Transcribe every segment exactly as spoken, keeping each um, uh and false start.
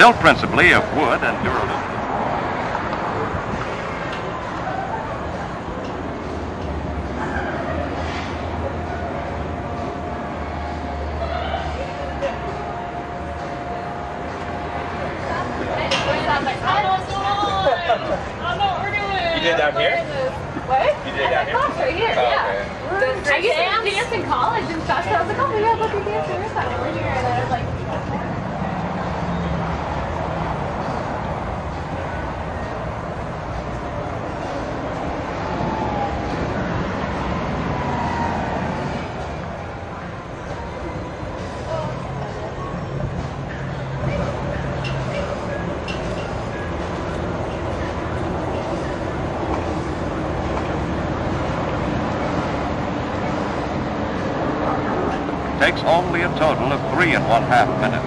built principally of wood and duralumin. You did down here? What? You did down here? Right here, oh, yeah. Okay. I used to dance, dance in college and stuff, so I was like, oh, maybe I'd look at dance or something. We're here, and I was like, takes only a total of three and one half minutes.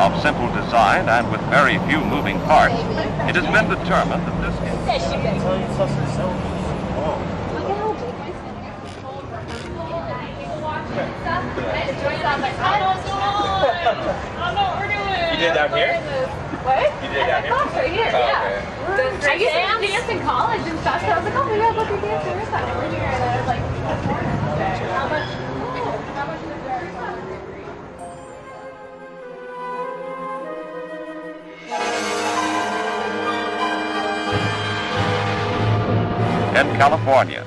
Of simple design and with very few moving parts, it has been determined that this is... You did down here? What? You did down here? Right here, yeah. I used to dance in college and stuff, so I was like, oh, maybe I'd look at dance or something. We're here, and I was like, how much? In California.